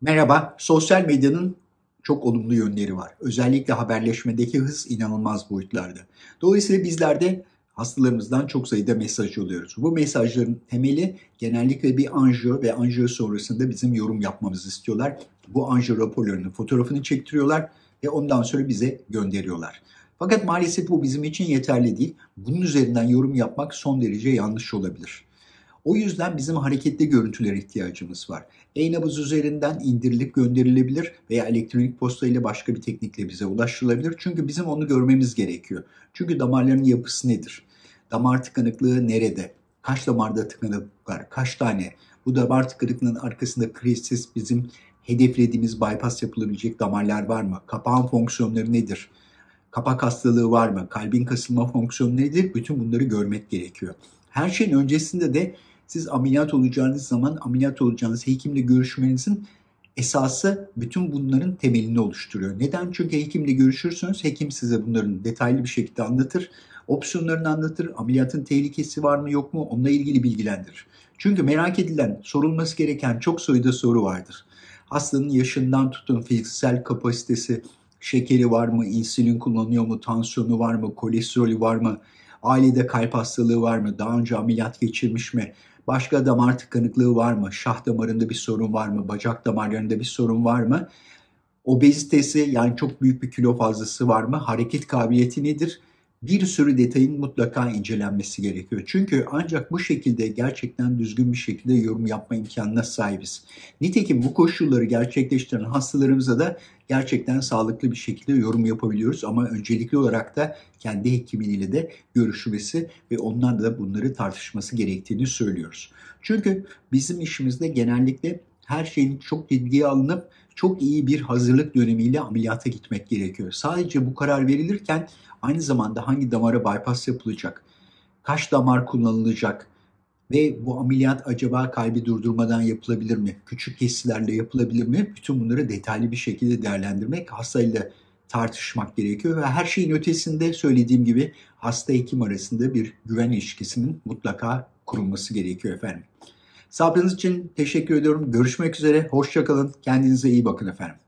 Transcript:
Merhaba, sosyal medyanın çok olumlu yönleri var. Özellikle haberleşmedeki hız inanılmaz boyutlarda. Dolayısıyla bizler de hastalarımızdan çok sayıda mesaj alıyoruz. Bu mesajların temeli genellikle bir anjiyo ve anjiyo sonrasında bizim yorum yapmamızı istiyorlar. Bu anjiyo raporlarının fotoğrafını çektiriyorlar ve ondan sonra bize gönderiyorlar. Fakat maalesef bu bizim için yeterli değil. Bunun üzerinden yorum yapmak son derece yanlış olabilir. O yüzden bizim hareketli görüntülere ihtiyacımız var. E-nabız üzerinden indirilip gönderilebilir veya elektronik posta ile başka bir teknikle bize ulaştırılabilir. Çünkü bizim onu görmemiz gerekiyor. Çünkü damarların yapısı nedir? Damar tıkanıklığı nerede? Kaç damarda tıkanıklık var? Kaç tane? Bu damar tıkanıklığının arkasında krizsiz bizim hedeflediğimiz bypass yapılabilecek damarlar var mı? Kapağın fonksiyonları nedir? Kapak hastalığı var mı? Kalbin kasılma fonksiyonu nedir? Bütün bunları görmek gerekiyor. Her şeyin öncesinde de siz ameliyat olacağınız zaman ameliyat olacağınız hekimle görüşmenizin esası bütün bunların temelini oluşturuyor. Neden? Çünkü hekimle görüşürsünüz. Hekim size bunların detaylı bir şekilde anlatır. Opsiyonlarını anlatır. Ameliyatın tehlikesi var mı yok mu onunla ilgili bilgilendirir. Çünkü merak edilen, sorulması gereken çok sayıda soru vardır. Hastanın yaşından tutun, fiziksel kapasitesi, şekeri var mı, insülin kullanıyor mu, tansiyonu var mı, kolesterolü var mı, ailede kalp hastalığı var mı, daha önce ameliyat geçirmiş mi, başka damar tıkanıklığı var mı, şah damarında bir sorun var mı, bacak damarlarında bir sorun var mı, obezitesi yani çok büyük bir kilo fazlası var mı, hareket kabiliyeti nedir? Bir sürü detayın mutlaka incelenmesi gerekiyor. Çünkü ancak bu şekilde gerçekten düzgün bir şekilde yorum yapma imkanına sahibiz. Nitekim bu koşulları gerçekleştiren hastalarımıza da gerçekten sağlıklı bir şekilde yorum yapabiliyoruz. Ama öncelikli olarak da kendi hekimiyle de görüşmesi ve onlarla da bunları tartışması gerektiğini söylüyoruz. Çünkü bizim işimizde genellikle her şeyin çok ciddiye alınıp çok iyi bir hazırlık dönemiyle ameliyata gitmek gerekiyor. Sadece bu karar verilirken aynı zamanda hangi damara bypass yapılacak, kaç damar kullanılacak ve bu ameliyat acaba kalbi durdurmadan yapılabilir mi, küçük kesilerle yapılabilir mi? Bütün bunları detaylı bir şekilde değerlendirmek, hastayla tartışmak gerekiyor ve her şeyin ötesinde söylediğim gibi hasta hekim arasında bir güven ilişkisinin mutlaka kurulması gerekiyor efendim. Sabrınız için teşekkür ediyorum. Görüşmek üzere. Hoşça kalın. Kendinize iyi bakın efendim.